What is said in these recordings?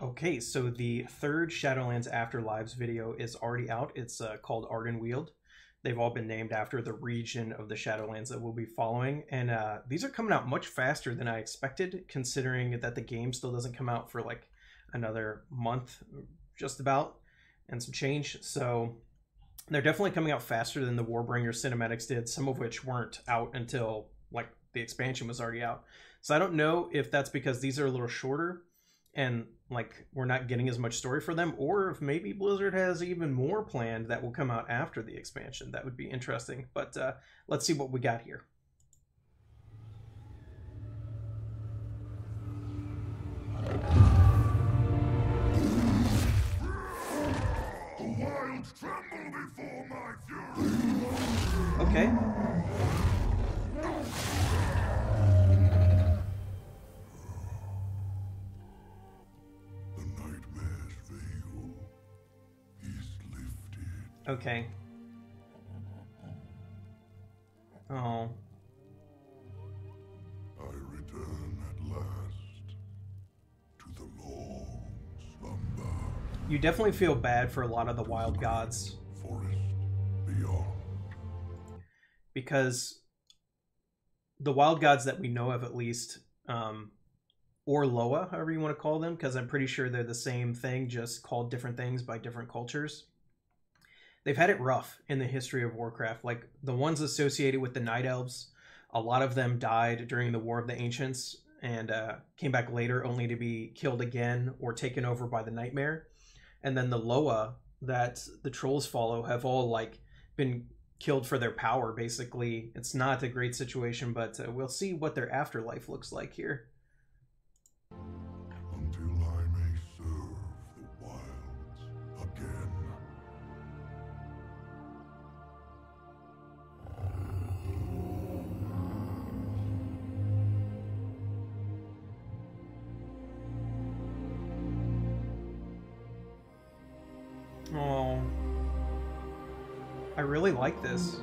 Okay, so the third Shadowlands Afterlives video is already out. It's called Ardenweald. They've all been named after the region of the Shadowlands that we'll be following. And these are coming out much faster than I expected, considering that the game still doesn't come out for like another month, just about, and some change. So they're definitely coming out faster than the Warbringer cinematics did, some of which weren't out until like the expansion was already out. So I don't know if that's because these are a little shorter and like we're not getting as much story for them, or if maybe Blizzard has even more planned that will come out after the expansion. That would be interesting, but let's see what we got here. The wild tremble before my fury. Okay. Okay. Oh. I return at last to the long slumber. You definitely feel bad for a lot of the wild gods. Forest beyond. Because the wild gods that we know of, at least, or Loa, however you want to call them, because I'm pretty sure they're the same thing, just called different things by different cultures. They've had it rough in the history of Warcraft. Like the ones associated with the Night Elves, a lot of them died during the War of the Ancients and came back later only to be killed again or taken over by the Nightmare. And then the Loa that the trolls follow have all like been killed for their power, basically. It's not a great situation, but we'll see what their afterlife looks like here. Oh, I really like this.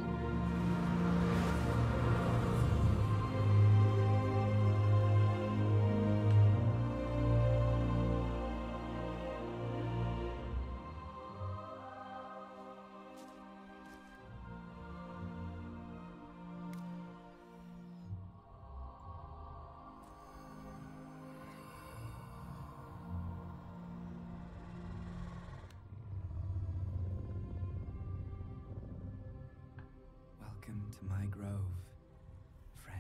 Welcome to my grove, friend.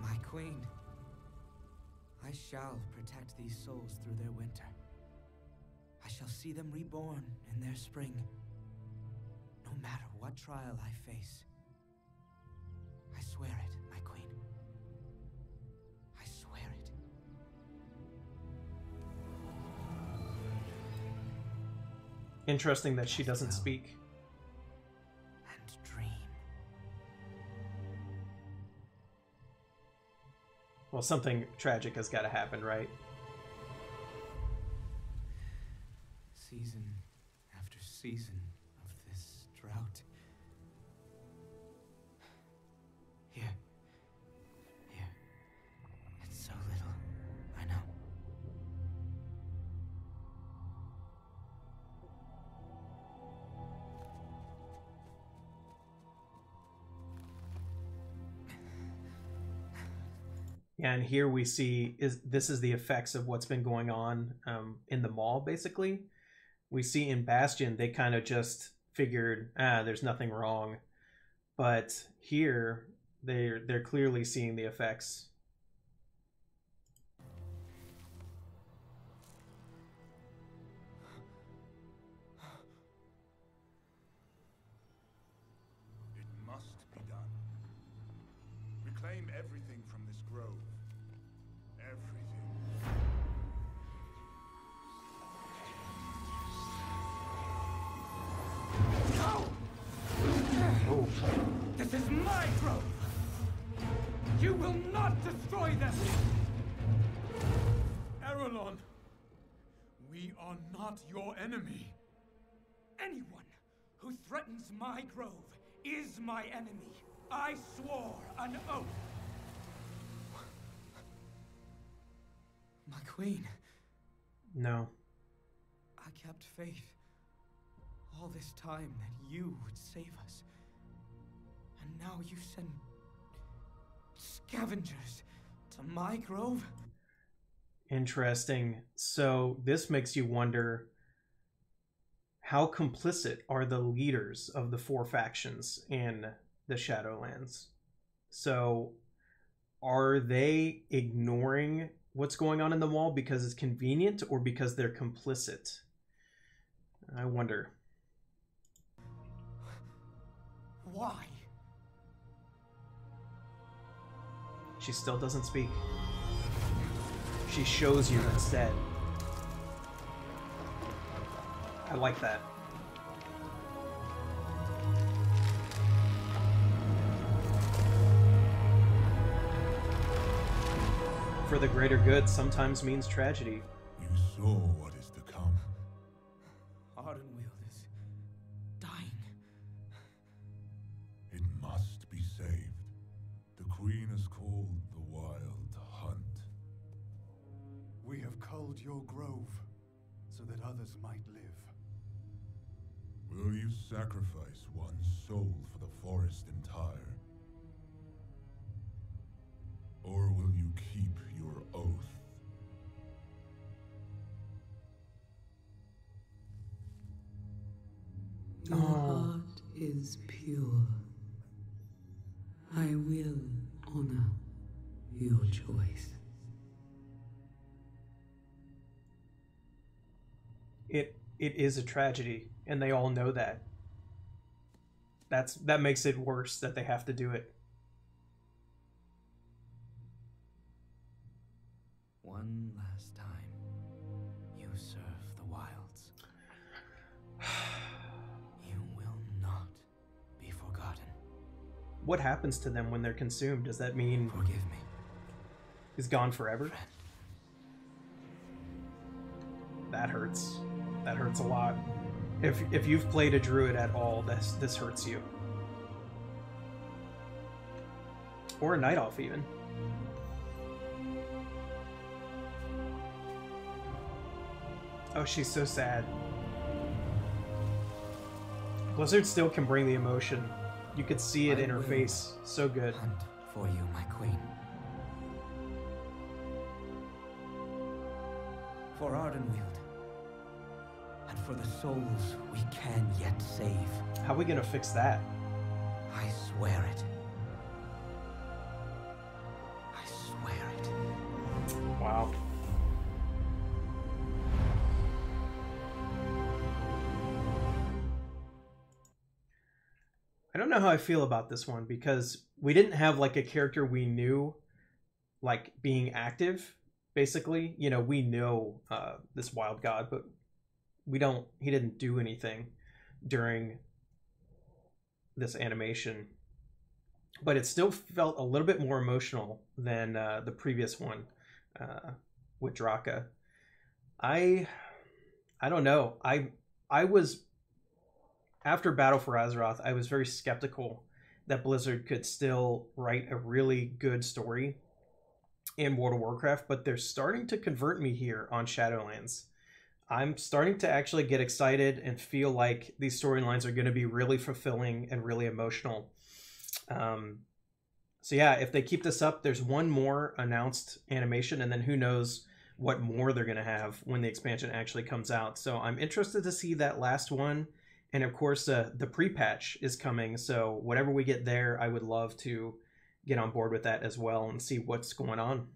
My queen, I shall protect these souls through their winter. I shall see them reborn in their spring, no matter what trial I face. I swear it, my queen. I swear it. Interesting that she doesn't speak. And dream. Well, something tragic has got to happen, right? Season after season of this drought. Here. It's so little, I know. And here we see this is the effects of what's been going on in the mall, basically. We see in Bastion, they kind of just figured, there's nothing wrong. But here, they're clearly seeing the effects. It must be done. Reclaim everything from this grove. Everything. No! Oh. This is my grove! You will not destroy them! Aralon, we are not your enemy. Anyone who threatens my grove is my enemy. I swore an oath. queen. No. I kept faith all this time that you would save us. And now you send scavengers to my grove? Interesting. So this makes you wonder, how complicit are the leaders of the four factions in the Shadowlands? So are they ignoring what's going on in the wall because it's convenient, or because they're complicit? I wonder. Why? She still doesn't speak. She shows you instead. I like that. For the greater good sometimes means tragedy. You saw what is to come. Ardenweald is dying. It must be saved. The Queen has called the wild to hunt. We have culled your grove so that others might live. Will you sacrifice one soul for the forest entire? Or will you keep your oath? Your heart is pure. I will honor your choice. It is a tragedy, and they all know that. That makes it worse that they have to do it. One last time, you serve the wilds. You will not be forgotten. What happens to them when they're consumed? Does that mean... Forgive me. He's gone forever? Friend. That hurts. That hurts a lot. If you've played a druid at all, this hurts you. Or a night elf, even. Oh, she's so sad. Blizzard still can bring the emotion. You could see it in her face. So good. Hunt for you, my queen. For Ardenweald. And for the souls we can yet save. How are we gonna fix that? I swear it. I swear it. Wow. I don't know how I feel about this one, because we didn't have like a character we knew like being active, basically. You know, we know this wild god, but we don't, he didn't do anything during this animation, but it still felt a little bit more emotional than the previous one with Draka. I don't know. I was, after Battle for Azeroth, I was very skeptical that Blizzard could still write a really good story in World of Warcraft, but they're starting to convert me here on Shadowlands. I'm starting to actually get excited and feel like these storylines are going to be really fulfilling and really emotional. So yeah, if they keep this up, there's one more announced animation, and then who knows what more they're going to have when the expansion actually comes out. So I'm interested to see that last one. And of course, the pre-patch is coming. So whatever we get there, I would love to get on board with that as well and see what's going on.